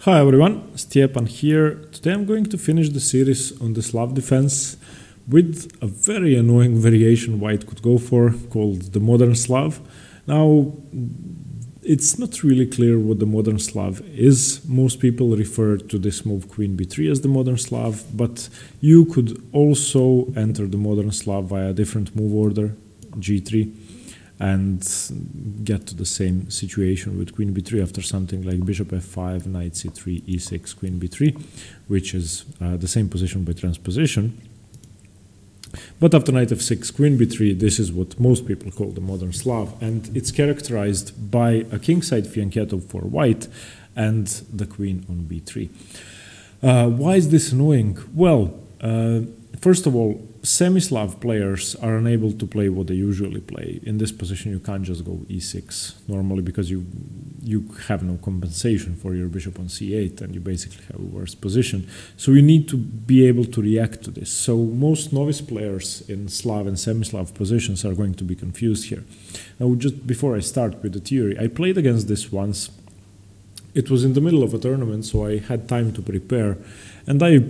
Hi everyone, Stjepan here. Today I'm going to finish the series on the Slav defense with a very annoying variation why it could go for, called the Modern Slav. Now, it's not really clear what the Modern Slav is. Most people refer to this move Queen b3 as the Modern Slav, but you could also enter the Modern Slav via a different move order, g3, and get to the same situation with Queen b3 after something like Bishop f5, Knight c3, e6, Queen b3, which is the same position by transposition. But after Knight f6, Queen b3, this is what most people call the Modern Slav, and it's characterized by a kingside fianchetto for white and the Queen on b3. Why is this annoying? Well, first of all, Semi-Slav players are unable to play what they usually play. In this position you can't just go e6 normally because you have no compensation for your bishop on c8 and you basically have a worse position. So you need to be able to react to this. So most novice players in Slav and Semi-Slav positions are going to be confused here. Now, just before I start with the theory, I played against this once. It was in the middle of a tournament, so I had time to prepare, and I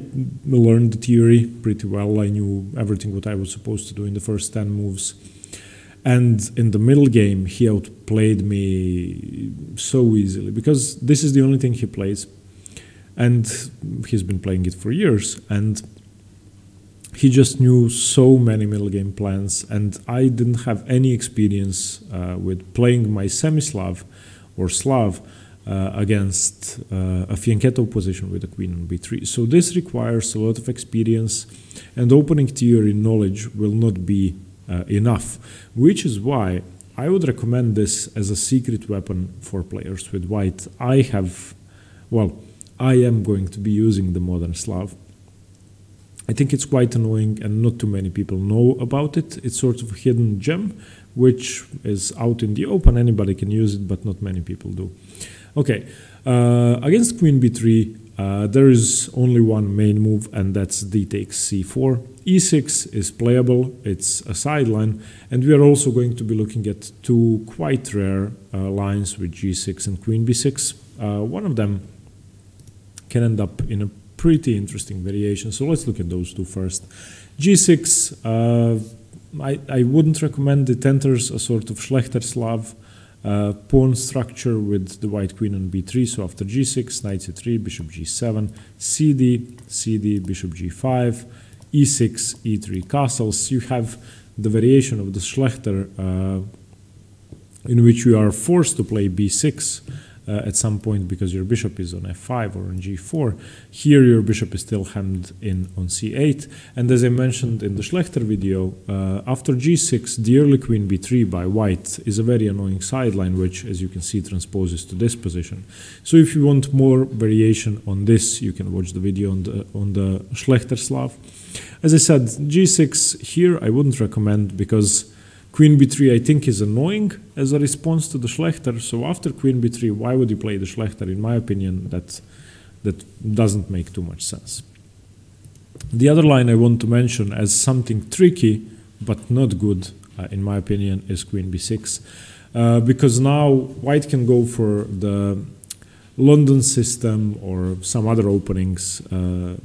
learned the theory pretty well. I knew everything what I was supposed to do in the first 10 moves. And in the middle game, he outplayed me so easily, because this is the only thing he plays, and he's been playing it for years, and he just knew so many middle game plans, and I didn't have any experience with playing my Semi-Slav or Slav against a fianchetto position with a queen on b3. So this requires a lot of experience, and opening theory knowledge will not be enough, which is why I would recommend this as a secret weapon for players with white. I am going to be using the Modern Slav. I think it's quite annoying and not too many people know about it. It's sort of a hidden gem, which is out in the open. Anybody can use it, but not many people do. Okay, against Queen b3, there is only one main move, and that's d takes c4. e6 is playable, it's a sideline, and we are also going to be looking at two quite rare lines with g6 and Queen b6. One of them can end up in a pretty interesting variation, so let's look at those two first. g6, I wouldn't recommend it. Enters a sort of Schlechter Slav pawn structure with the white queen on b3, so after g6, knight c3, bishop g7, cd, bishop g5, e6, e3 castles. You have the variation of the Schlechter in which you are forced to play b6 at some point because your bishop is on f5 or on g4. Here your bishop is still hemmed in on c8, and as I mentioned in the Schlechter video, after g6 the early queen b3 by white is a very annoying sideline, which as you can see transposes to this position. So if you want more variation on this, you can watch the video on the Schlechter Slav. As I said, g6 here I wouldn't recommend because Queen b3 I think is annoying as a response to the Schlechter, so after Queen b3 why would you play the Schlechter? In my opinion that doesn't make too much sense. The other line I want to mention as something tricky but not good in my opinion is Queen b6, because now white can go for the London system or some other openings,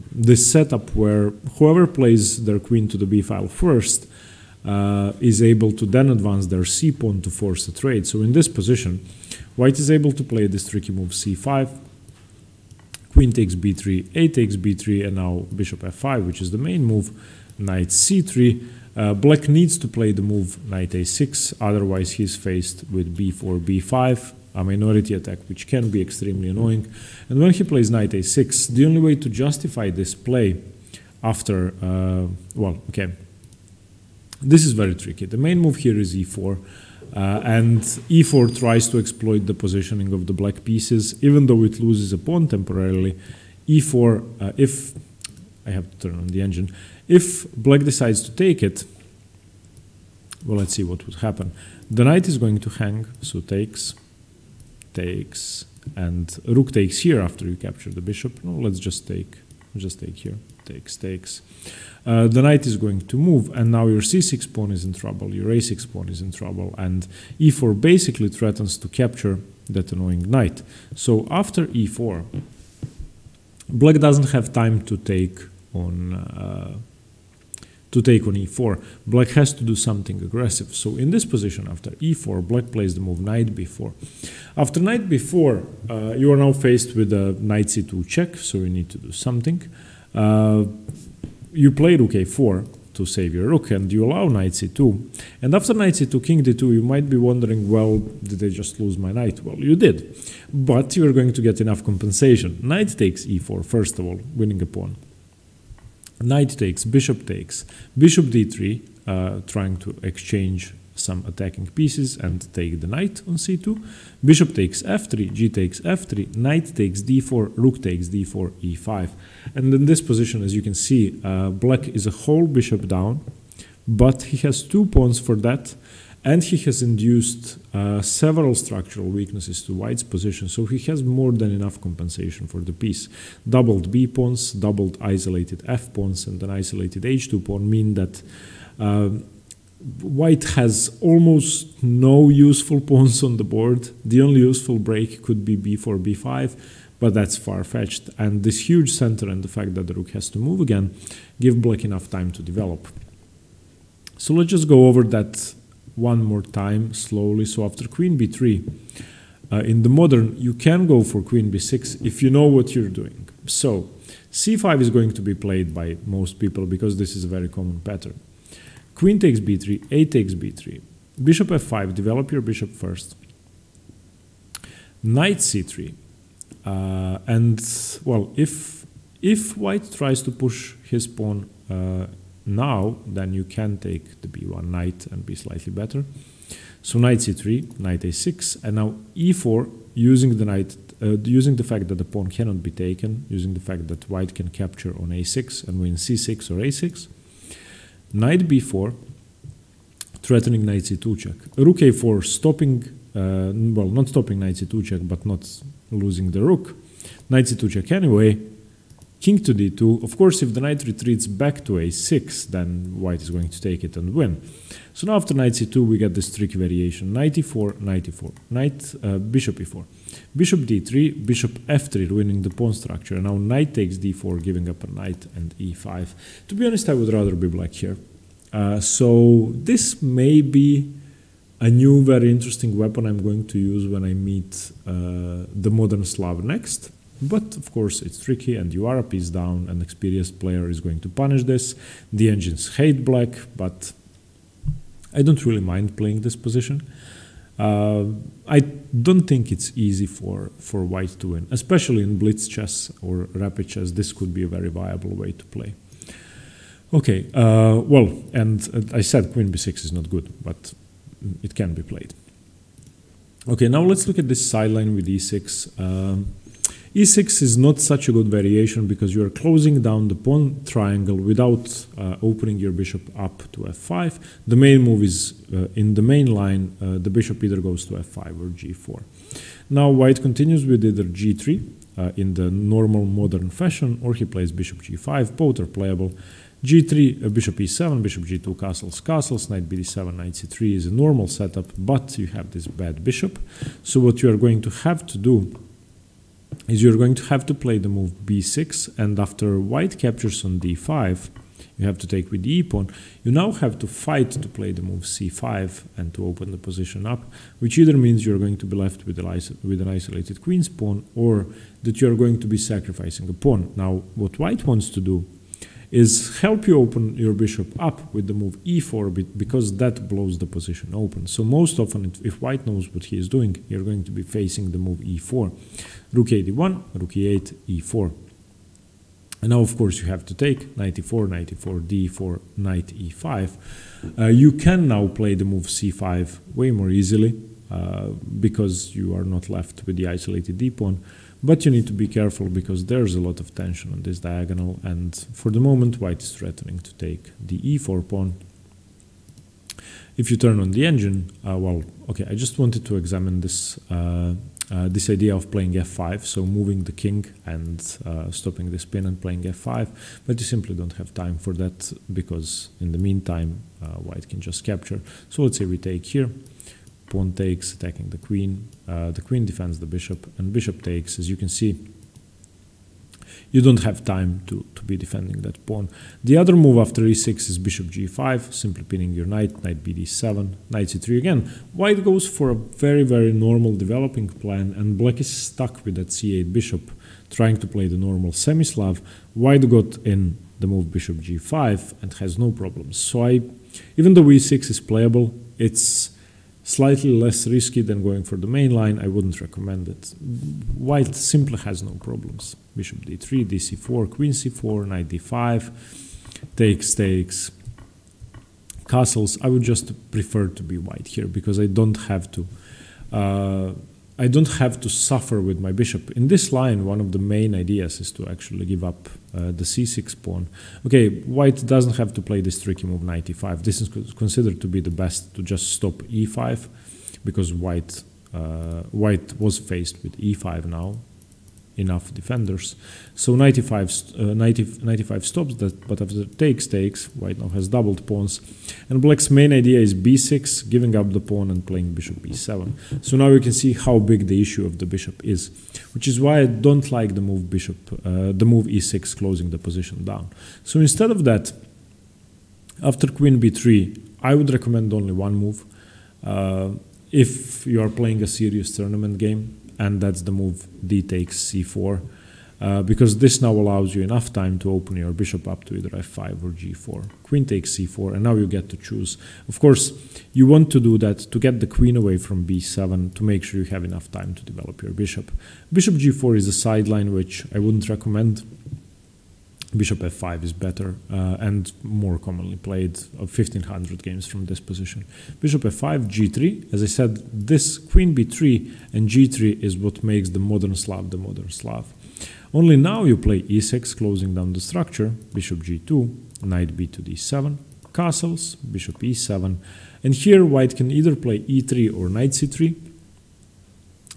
this setup where whoever plays their queen to the b-file first is able to then advance their c pawn to force a trade. So in this position, white is able to play this tricky move c5, queen takes b3, a takes b3, and now bishop f5, which is the main move, knight c3. Black needs to play the move knight a6, otherwise he's faced with b4, b5, a minority attack, which can be extremely annoying. And when he plays knight a6, the only way to justify this play after, this is very tricky. The main move here is e4, and e4 tries to exploit the positioning of the black pieces, even though it loses a pawn temporarily. e4, if I have to turn on the engine, if black decides to take it, well, let's see what would happen. The knight is going to hang, so takes, and rook takes here after you capture the bishop. No, let's just take here. Takes. The knight is going to move, and now your c6 pawn is in trouble, your a6 pawn is in trouble, and e4 basically threatens to capture that annoying knight. So after e4, Black doesn't have time to take on e4. Black has to do something aggressive. So in this position, after e4, black plays the move knight b4. After knight b4, you are now faced with a knight c2 check, so you need to do something. You play rook a4 to save your rook, and you allow knight c2. And after knight c2, king d2, you might be wondering, well, did I just lose my knight? Well, you did, but you're going to get enough compensation. Knight takes e4, first of all, winning a pawn. Knight takes, bishop d3, trying to exchange some attacking pieces and take the knight on c2, bishop takes f3, g takes f3, knight takes d4, rook takes d4, e5. And in this position, as you can see, black is a whole bishop down, but he has two pawns for that, and he has induced several structural weaknesses to white's position, so he has more than enough compensation for the piece. Doubled b pawns, doubled isolated f pawns, and an isolated h2 pawn mean that white has almost no useful pawns on the board. The only useful break could be b4, b5, but that's far-fetched, and this huge center and the fact that the rook has to move again give black enough time to develop. So let's just go over that one more time slowly. So after queen b3, in the modern, you can go for queen b6 if you know what you're doing. So c5 is going to be played by most people because this is a very common pattern. Queen takes b3, a takes b3, bishop f5, develop your bishop first, knight c3, and well, if white tries to push his pawn now, then you can take the b1 knight and be slightly better. So knight c3, knight a6, and now e4, using the knight, using the fact that the pawn cannot be taken, using the fact that white can capture on a6 and win c6 or a6, knight b4, threatening knight c2 check, rook a4, stopping, well, not stopping knight c2 check, but not losing the rook, knight c2 check anyway. King to d2, of course, if the knight retreats back to a6, then white is going to take it and win. So now after knight c2, we get this tricky variation, knight e4, knight e4, knight, bishop e4, bishop d3, bishop f3, ruining the pawn structure, and now knight takes d4, giving up a knight, and e5. To be honest, I would rather be black here. So this may be a new, very interesting weapon I'm going to use when I meet the modern Slav next. But of course it's tricky and you are a piece down. An experienced player is going to punish this. The engines hate black, but I don't really mind playing this position. I don't think it's easy for white to win, especially in blitz chess or rapid chess. This could be a very viable way to play. Okay, well, and I said queen b6 is not good, but it can be played. Okay, now let's look at this sideline with e6. E6 is not such a good variation because you are closing down the pawn triangle without opening your bishop up to f5. The main move is in the main line, the bishop either goes to f5 or g4. Now white continues with either g3 in the normal modern fashion, or he plays bishop g5, both are playable. g3, bishop e7, bishop g2, castles, castles, knight bd7, knight c3 is a normal setup, but you have this bad bishop. So what you are going to have to do is you're going to have to play the move b6, and after white captures on d5, you have to take with the e-pawn. You now have to fight to play the move c5 and to open the position up, which either means you're going to be left with an isolated queen's pawn, or that you're going to be sacrificing a pawn. Now, what white wants to do is help you open your bishop up with the move e4, because that blows the position open. So most often, if white knows what he is doing, you're going to be facing the move e4. Rook ad1, rook e8, e4. And now, of course, you have to take knight e4, knight e4, d4, knight e5. You can now play the move c5 way more easily, because you are not left with the isolated d-pawn. But you need to be careful because there's a lot of tension on this diagonal, and for the moment white is threatening to take the e4 pawn. If you turn on the engine, well, okay, I just wanted to examine this this idea of playing f5, so moving the king and stopping this pin and playing f5, but you simply don't have time for that because in the meantime white can just capture. So let's say we take here. Pawn takes, attacking the queen defends the bishop, and bishop takes. As you can see, you don't have time to be defending that pawn. The other move after e6 is bishop g5, simply pinning your knight, knight bd7, knight c3 again. White goes for a very, very normal developing plan, and black is stuck with that c8 bishop, trying to play the normal Semi-Slav. White got in the move bishop g5 and has no problems. So even though e6 is playable, it's slightly less risky than going for the main line. I wouldn't recommend it. White simply has no problems. Bishop d3, dc4, queen c4, knight d5, takes castles. I would just prefer to be white here because I don't have to suffer with my bishop. In this line, one of the main ideas is to actually give up the c6 pawn. Okay, white doesn't have to play this tricky move knight e5. This is considered to be the best, to just stop e5, because white was faced with e5 now, enough defenders. So knight e5 stops that, but after takes, white now has doubled pawns. And black's main idea is b6, giving up the pawn and playing bishop b7. So now you can see how big the issue of the bishop is, which is why I don't like the move e6 closing the position down. So instead of that, after queen b3, I would recommend only one move if you are playing a serious tournament game, and that's the move d takes c4, because this now allows you enough time to open your bishop up to either f5 or g4. Queen takes c4, and now you get to choose. Of course, you want to do that to get the queen away from b7, to make sure you have enough time to develop your bishop. Bishop g4 is a sideline which I wouldn't recommend. Bishop f5 is better and more commonly played, 1500 games from this position. Bishop f5, g3, as I said, this queen b3 and g3 is what makes the modern Slav the modern Slav. Only now you play e6, closing down the structure, bishop g2, knight b2 d7, castles, bishop e7, and here white can either play e3 or knight c3.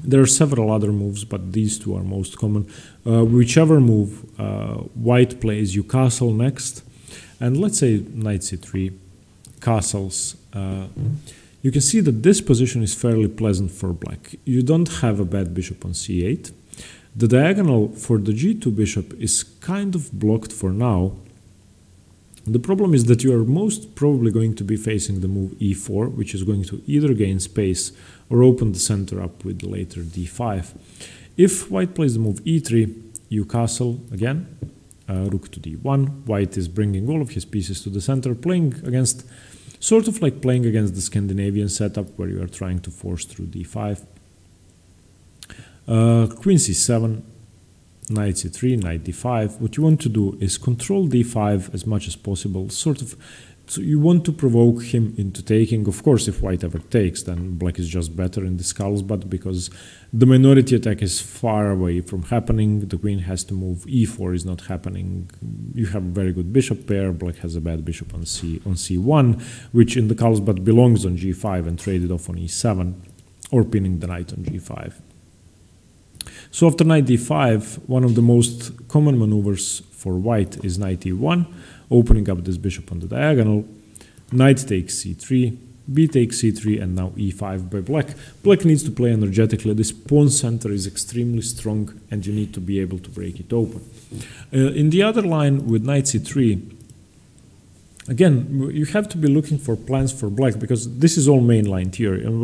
There are several other moves, but these two are most common. Whichever move white plays, you castle next. And let's say knight c3, castles. You can see that this position is fairly pleasant for black. You don't have a bad bishop on c8. The diagonal for the g2 bishop is kind of blocked for now. The problem is that you are most probably going to be facing the move e4, which is going to either gain space or open the center up with the later d5. If white plays the move e3, you castle again, rook to d1. White is bringing all of his pieces to the center, playing against, sort of like playing against the Scandinavian setup, where you are trying to force through d5. Queen c7, knight c3, knight d5. What you want to do is control d5 as much as possible, sort of. So you want to provoke him into taking. Of course, if white ever takes, then black is just better in this Carlsbad, because the minority attack is far away from happening. The queen has to move. e4 is not happening. You have a very good bishop pair. Black has a bad bishop on c1, which in the Carlsbad belongs on g5 and traded off on e7, or pinning the knight on g5. So after knight d5, one of the most common maneuvers for white is knight e1, opening up this bishop on the diagonal. Knight takes c3, b takes c3, and now e5 by black. Black needs to play energetically. This pawn center is extremely strong, and you need to be able to break it open. In the other line with knight c3, again, you have to be looking for plans for black, because this is all mainline theory. And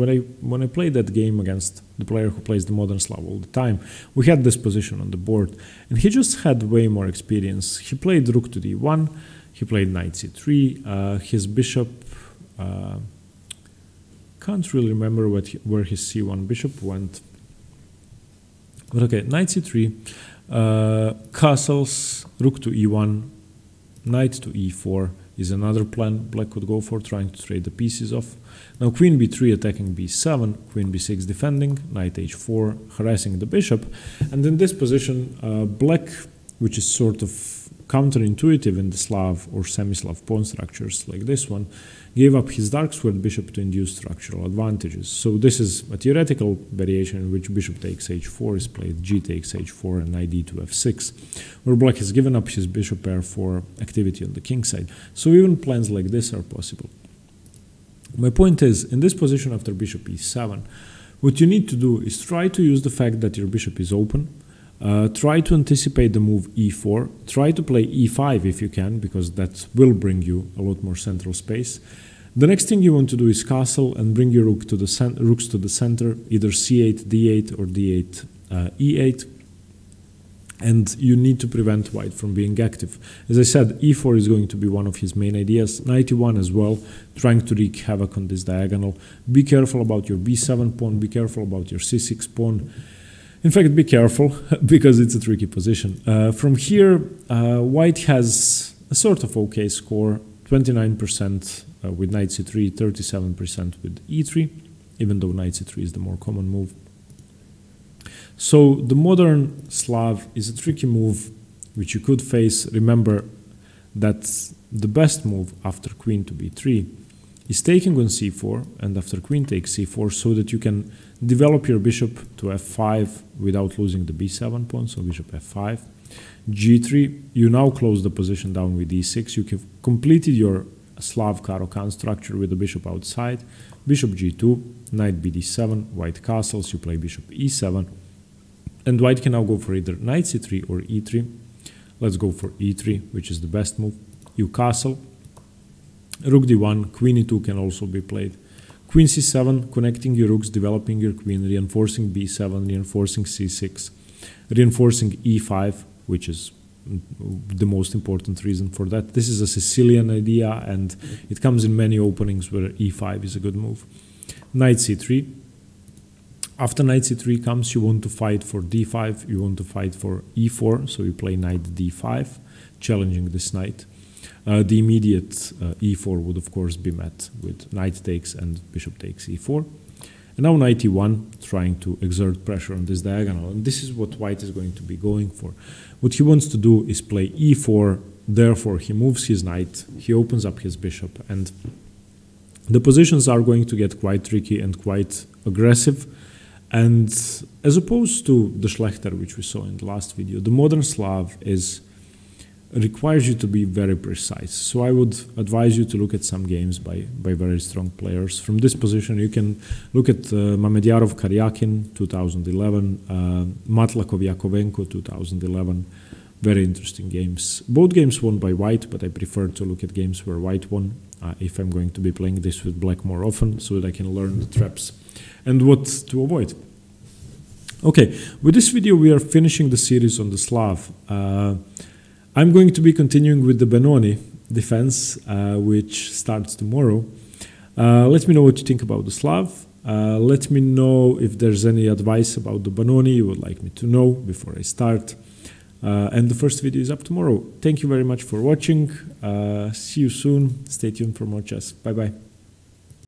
when I played that game against the player who plays the modern Slav all the time, we had this position on the board, and he just had way more experience. He played rook to d1, he played knight c3, his bishop, can't really remember where his c1 bishop went, but okay, knight c3, castles, rook to e1, knight to e4, is another plan black could go for, trying to trade the pieces off. Now queen b3 attacking b7, queen b6 defending, knight h4 harassing the bishop. And in this position, black, which is sort of counterintuitive in the Slav or Semi-Slav pawn structures like this one, gave up his dark squared bishop to induce structural advantages. So this is a theoretical variation in which bishop takes h4 is played, g takes h4 and knight d to f6, where black has given up his bishop pair for activity on the king side. So even plans like this are possible. My point is, in this position after bishop e7, what you need to do is try to use the fact that your bishop is open Try to anticipate the move e4. Try to play e5 if you can, because that will bring you a lot more central space. The next thing you want to do is castle and bring your rook to the rooks to the center, either c8, d8, or d8, e8. And you need to prevent white from being active. As I said, e4 is going to be one of his main ideas. Knight e1 as well, trying to wreak havoc on this diagonal. Be careful about your b7 pawn, be careful about your c6 pawn. In fact, be careful, because it's a tricky position. From here, white has a sort of okay score, 29% with knight c3, 37% with e3, even though knight c3 is the more common move. So the modern Slav is a tricky move which you could face. Remember that the best move after queen to b3 is taking on c4 and after queen takes c4, so that you can develop your bishop to f5 without losing the b7 pawn, so bishop f5. g3, you now close the position down with e6. You have completed your Slav Caro-Kann structure with the bishop outside. Bishop g2, knight bd7, white castles, you play bishop e7. And white can now go for either knight c3 or e3. Let's go for e3, which is the best move. You castle. Rook d1, queen e2 can also be played. Queen c7, connecting your rooks, developing your queen, reinforcing b7, reinforcing c6, reinforcing e5, which is the most important reason for that. This is a Sicilian idea, and it comes in many openings where e5 is a good move. Knight c3. After knight c3 comes, you want to fight for d5, you want to fight for e4, so you play knight d5, challenging this knight. The immediate e4 would of course be met with knight takes and bishop takes e4. And now knight e1, trying to exert pressure on this diagonal, and this is what white is going to be going for. What he wants to do is play e4, therefore he moves his knight, he opens up his bishop, and the positions are going to get quite tricky and quite aggressive. And as opposed to the Schlechter, which we saw in the last video, the modern Slav requires you to be very precise. So I would advise you to look at some games by very strong players. From this position, you can look at Mamedyarov, Karyakin, 2011, Matlakov, Yakovenko, 2011. Very interesting games. Both games won by white, but I prefer to look at games where white won, if I'm going to be playing this with black more often, so that I can learn the traps and what to avoid. Okay, with this video we are finishing the series on the Slav. I'm going to be continuing with the Benoni defense, which starts tomorrow. Let me know what you think about the Slav. Let me know if there's any advice about the Benoni you would like me to know before I start. And the first video is up tomorrow. Thank you very much for watching. See you soon. Stay tuned for more chess. Bye-bye.